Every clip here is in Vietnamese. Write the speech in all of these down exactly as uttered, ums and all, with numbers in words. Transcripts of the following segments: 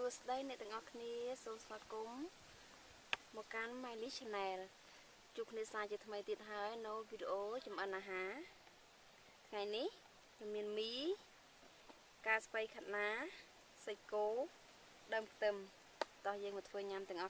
สวัสดีทุกท่าน Hãy subscribe cho kênh Ghiền Mì Gõ để không bỏ lỡ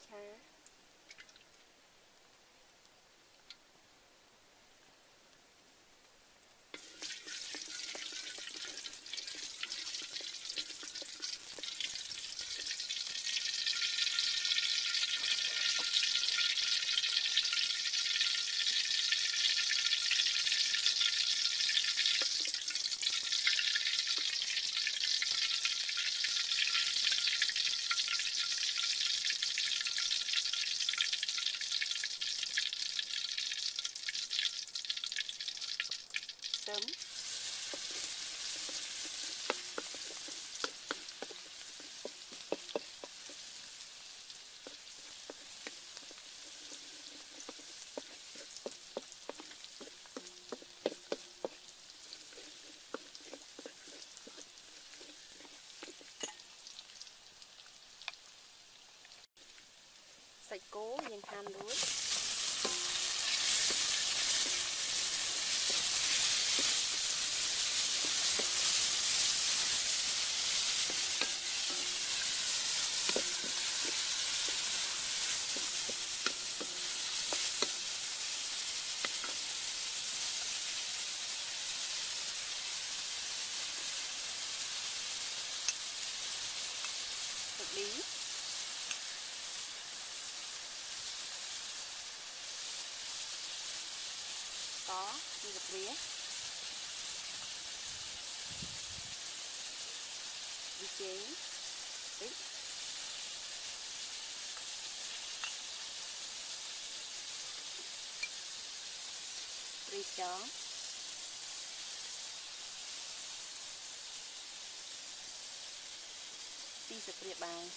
khám phá. Sớm. Sạch cố nhìn hàn đuối. Lý có đi gặp lý đi chế đấy. Đi chó đi sập địa bàn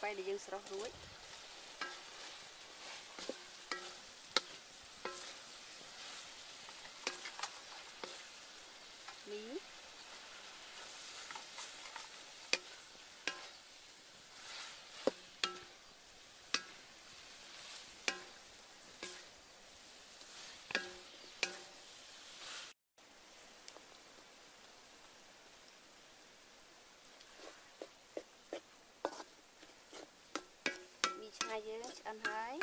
phải để dân sờ ruồi. Mí. Hai dưới ăn hái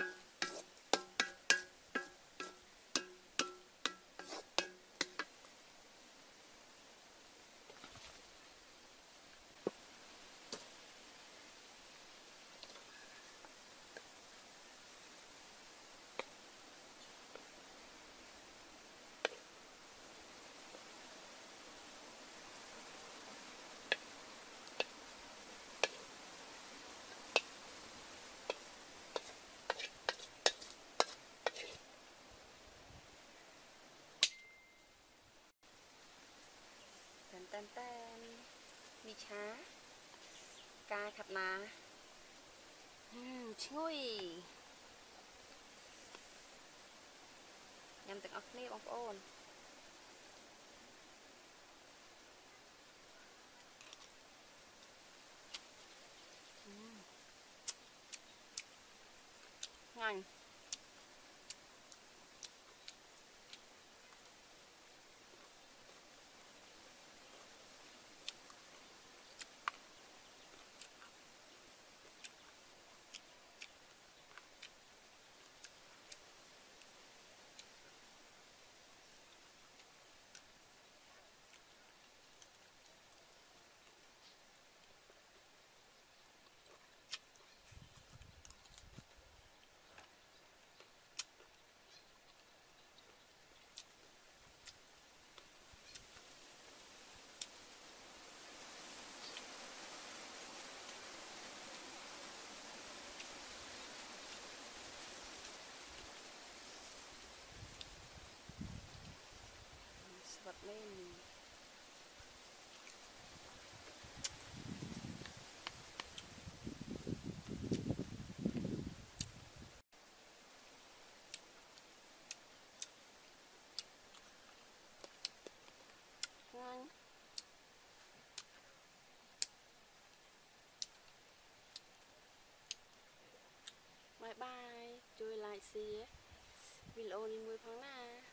tên tên mì chá ca khắp nà chui nhằm từng ốc nếp ông ôn ngon lên. Ngon. Bye bye, chui lại xí video này mới phóng nè.